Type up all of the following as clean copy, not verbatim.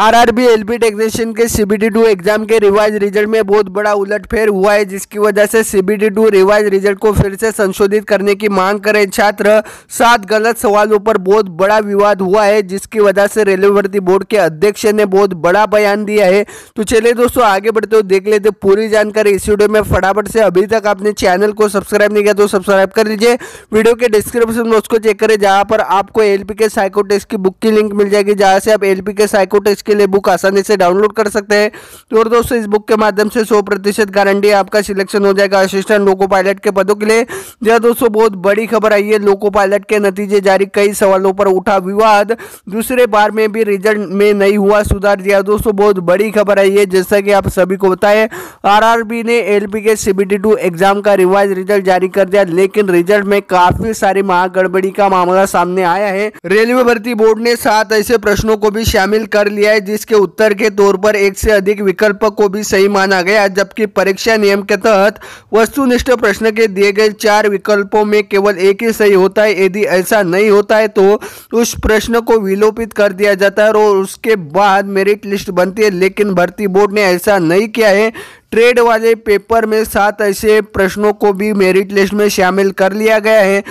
RRB LP technician के CBT 2 exam के revise result में बहुत बड़ा उलटफेर हुआ है, जिसकी वजह से सीबीटी 2 रिवाइज रिजल्ट को फिर से संशोधित करने की मांग करें छात्र। 7 गलत सवालों पर बहुत बड़ा विवाद हुआ है, जिसकी वजह से रेलवे भर्ती बोर्ड के अध्यक्ष ने बहुत बड़ा बयान दिया है। तो चलिए दोस्तों आगे बढ़ते हुए देख लेते पूरी जानकारी इस वीडियो में फटाफट से। अभी तक आपने चैनल को सब्सक्राइब नहीं किया तो सब्सक्राइब कर लीजिए, वीडियो के डिस्क्रिप्शन में उसको चेक करें, जहाँ पर आपको एलपी के साइको टेस्ट की बुक की लिंक मिल जाएगी, जहाँ से आप एलपी के साइको टेस्ट के लिए बुक आसानी से डाउनलोड कर सकते हैं। तो और दोस्तों इस बुक के माध्यम से 100% गारंटी आपका सिलेक्शन हो जाएगा असिस्टेंट लोको पायलट के पदों के लिए। यह दोस्तों बहुत बड़ी खबर आई है। लोको पायलट के नतीजे जारी, कई सवालों पर उठा विवाद, दूसरे बार में भी रिजल्ट में नहीं हुआ सुधार। दिया दोस्तों बहुत बड़ी खबर आई है। जैसा कि आप सभी को बताए, आरआरबी ने एलपी के सीबीटी 2 एग्जाम का रिवाइज रिजल्ट जारी कर दिया, लेकिन रिजल्ट में काफी सारी महागड़बड़ी का मामला सामने आया है। रेलवे भर्ती बोर्ड ने 7 ऐसे प्रश्नों को भी शामिल कर लिया, जिसके उत्तर के तौर पर 1 से अधिक विकल्प को भी सही माना गया, जबकि परीक्षा नियम के तहत वस्तुनिष्ठ प्रश्न के दिए गए 4 विकल्पों में केवल 1 ही सही होता है। यदि ऐसा नहीं होता है तो उस प्रश्न को विलोपित कर दिया जाता है और उसके बाद मेरिट लिस्ट बनती है, लेकिन भर्ती बोर्ड ने ऐसा नहीं किया है। ट्रेड वाले पेपर में 7 ऐसे प्रश्नों को भी मेरिट लिस्ट में शामिल कर लिया गया है,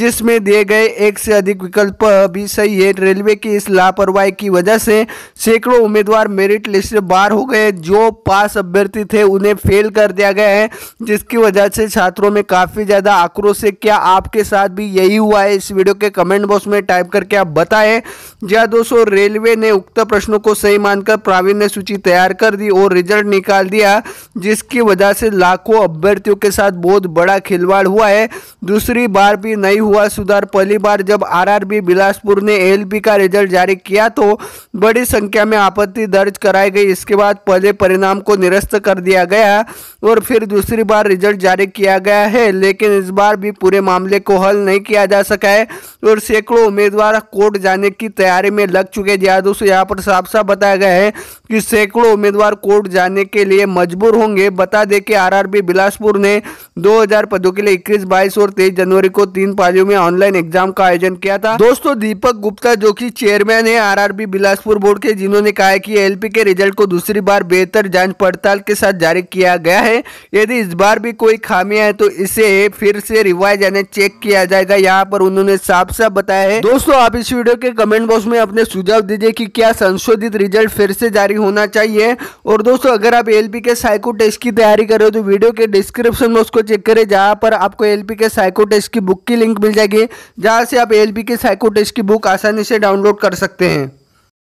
जिसमें दिए गए 1 से अधिक विकल्प भी सही है। रेलवे की इस लापरवाही की वजह से सैकड़ों उम्मीदवार मेरिट लिस्ट से बाहर हो गए। जो पास अभ्यर्थी थे उन्हें फेल कर दिया गया है, जिसकी वजह से छात्रों में काफ़ी ज़्यादा आक्रोश है। क्या आपके साथ भी यही हुआ है? इस वीडियो के कमेंट बॉक्स में टाइप करके आप बताएं। जहाँ दोस्तों रेलवे ने उक्त प्रश्नों को सही मानकर प्रावीण्य सूची तैयार कर दी और रिजल्ट निकाल दिया, जिसकी वजह से लाखों अभ्यर्थियों के साथ बहुत बड़ा खिलवाड़ हुआ है। दूसरी बार भी नहीं हुआ सुधार। पहली बार जब आरआरबी बिलासपुर ने एलपी का रिजल्ट जारी किया तो बड़ी संख्या में आपत्ति दर्ज कराई गई। इसके बाद पहले परिणाम को निरस्त कर दिया गया और फिर दूसरी बार रिजल्ट जारी किया गया है, लेकिन इस बार भी पूरे मामले को हल नहीं किया जा सका है और सैकड़ों उम्मीदवार कोर्ट जाने की तैयारी में लग चुके। जी दोस्तों, यहाँ पर साफ साफ बताया गया है कि सैकड़ों उम्मीदवार कोर्ट जाने के लिए मजबूर होंगे। बता दें कि आरआरबी बिलासपुर ने 2000 पदों के लिए 21, 22 और 23 जनवरी को 3 पालियों में ऑनलाइन एग्जाम का आयोजन किया था। दोस्तों दीपक गुप्ता, जो कि चेयरमैन है आरआरबी बिलासपुर बोर्ड के, जिन्होंने कहा कि एलपी के रिजल्ट को दूसरी बार बेहतर जांच पड़ताल के साथ जारी किया गया है। यदि इस बार भी कोई खामियां है तो इसे फिर से रिवाइज यानी चेक किया जाएगा। यहाँ पर उन्होंने साफ साफ बताया है। दोस्तों आप इस वीडियो के कमेंट बॉक्स में अपने सुझाव दीजिए कि क्या संशोधित रिजल्ट फिर से जारी होना चाहिए। और दोस्तों अगर आप एलपी के साइको टेस्ट की तैयारी कर रहे हो तो वीडियो के डिस्क्रिप्शन में उसको चेक करें, जहां पर आपको एलपी के साइको टेस्ट की बुक की लिंक मिल जाएगी, जहां से आप एलपी के साइको टेस्ट की बुक आसानी से डाउनलोड कर सकते हैं।